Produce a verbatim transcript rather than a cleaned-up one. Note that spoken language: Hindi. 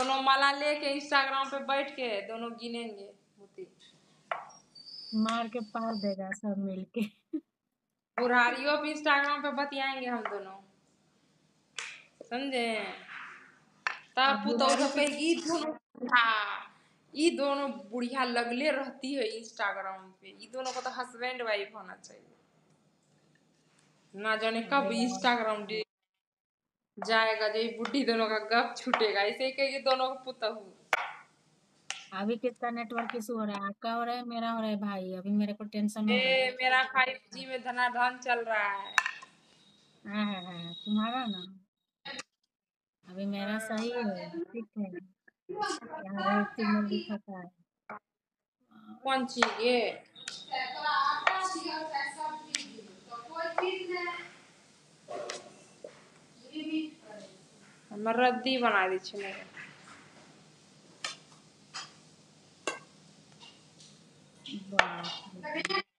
दोनों माला लेके इंस्टाग्राम पे बैठ के दोनों गिनेंगे मोती मार के पार देगा सब मिलके। पुरारियों पे इंस्टाग्राम पे बतियाएंगे हम दोनों, समझे? तब पुतौर पे ये दोनों, हाँ ये दोनों बुढ़िया लगले रहती है इंस्टाग्राम पे। ये दोनों को तो हस्बैंड वाइफ होना चाहिए। ना जाने कब इंस्टाग्राम डे जाएगा जो बुढ़ी दोनों का गप छूटेगा। इसे कहिए दोनों का पुतहू। अभी कितना नेटवर्क इशू हो रहा है, आपका हो रहा है, मेरा हो रहा है भाई। अभी मेरे को टेंशन ए, मेरा फाइव जी में धनाधन चल रहा है। हाँ हाँ हाँ तुम्हारा ना अभी मेरा सही है, ठीक है। कौन चीज ये रद्दी बना दी छे मेरे।